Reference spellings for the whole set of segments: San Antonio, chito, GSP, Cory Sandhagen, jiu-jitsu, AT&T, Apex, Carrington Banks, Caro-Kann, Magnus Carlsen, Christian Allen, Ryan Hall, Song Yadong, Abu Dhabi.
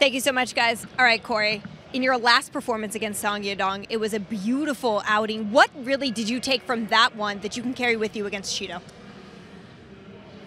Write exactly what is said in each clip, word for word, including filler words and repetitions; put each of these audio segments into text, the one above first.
Thank you so much, guys. All right, Corey, in your last performance against Song Yadong, it was a beautiful outing. What really did you take from that one that you can carry with you against Cheeto?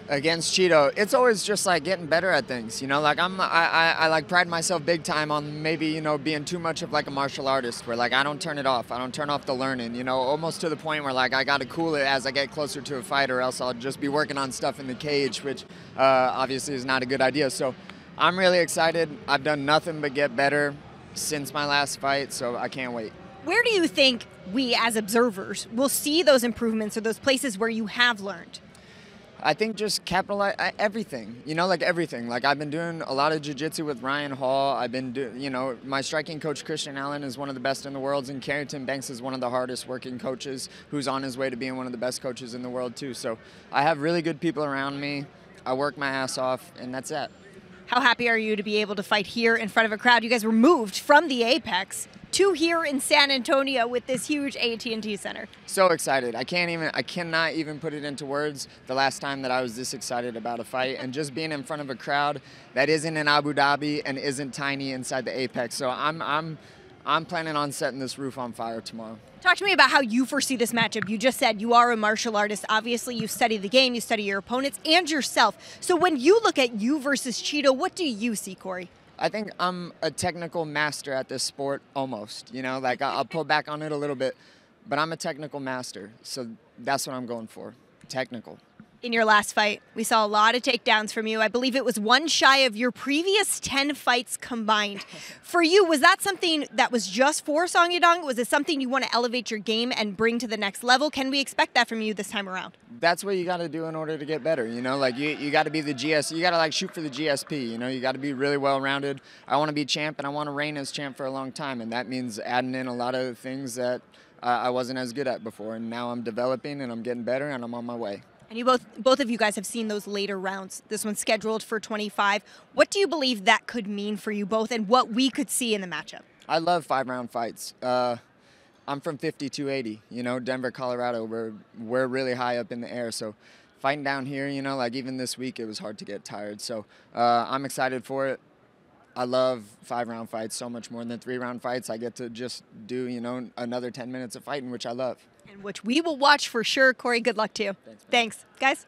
Against Cheeto, it's always just like getting better at things, you know. Like I'm, I, I, I like pride myself big time on maybe, you know, being too much of like a martial artist, where like I don't turn it off, I don't turn off the learning, you know, almost to the point where like I gotta cool it as I get closer to a fight, or else I'll just be working on stuff in the cage, which uh, obviously is not a good idea. So I'm really excited. I've done nothing but get better since my last fight, so I can't wait. Where do you think we as observers will see those improvements, or those places where you have learned? I think just capitalize everything, you know, like everything. Like I've been doing a lot of jiu-jitsu with Ryan Hall. I've been doing, you know, my striking coach, Christian Allen, is one of the best in the world. And Carrington Banks is one of the hardest working coaches, who's on his way to being one of the best coaches in the world too. So I have really good people around me. I work my ass off, and that's it. How happy are you to be able to fight here in front of a crowd? You guys were moved from the Apex to here in San Antonio with this huge A T and T center. So excited. I can't even, I cannot even put it into words the last time that I was this excited about a fight, and just being in front of a crowd that isn't in Abu Dhabi and isn't tiny inside the Apex. So I'm, I'm, I'm planning on setting this roof on fire tomorrow. Talk to me about how you foresee this matchup. You just said you are a martial artist. Obviously, you study the game, you study your opponents and yourself. So when you look at you versus Cheeto, what do you see, Corey? I think I'm a technical master at this sport, almost. You know, like I'll pull back on it a little bit, but I'm a technical master. So that's what I'm going for, technical. In your last fight, we saw a lot of takedowns from you. I believe it was one shy of your previous ten fights combined. For you, was that something that was just for Song Yadong? Was it something you want to elevate your game and bring to the next level? Can we expect that from you this time around? That's what you got to do in order to get better. You know, like you, you got to be the G S P. You got to like shoot for the G S P. You know, you got to be really well-rounded. I want to be champ, and I want to reign as champ for a long time, and that means adding in a lot of things that uh, I wasn't as good at before. And now I'm developing, and I'm getting better, and I'm on my way. And you both, both of you guys have seen those later rounds. This one's scheduled for twenty-five. What do you believe that could mean for you both, and what we could see in the matchup? I love five-round fights. Uh, I'm from fifty-two eighty, you know, Denver, Colorado. We're, we're really high up in the air. So fighting down here, you know, like even this week, it was hard to get tired. So uh, I'm excited for it. I love five-round fights so much more than three-round fights. I get to just do, you know, another ten minutes of fighting, which I love. And which we will watch for sure. Corey, good luck to you. Thanks, Thanks. Guys.